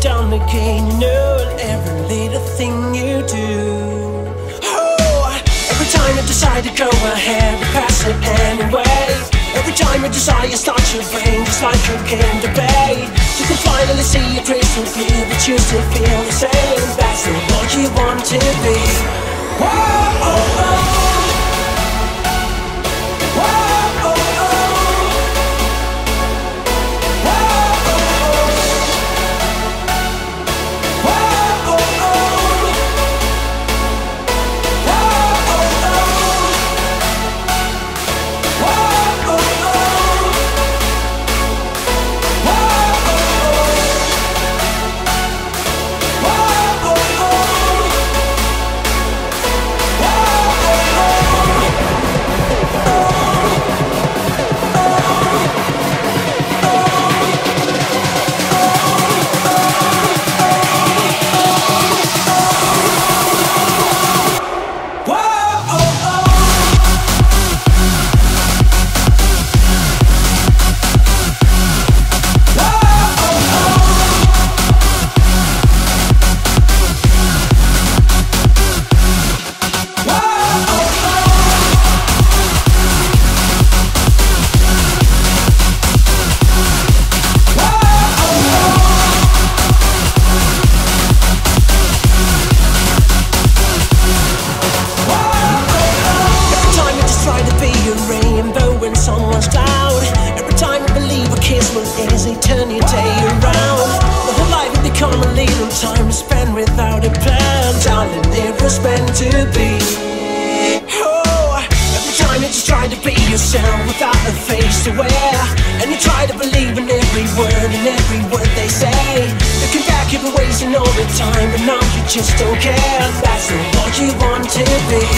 down again. You know every little thing you do. Oh, every time I decide to go ahead, we pass it anyway. Every time I desire, starts your brain, just like a game debate. You can finally see it crystal clear, but you still feel the same. That's the what you want to be. Whoa, oh, oh. Just don't care. That's not what you want to be.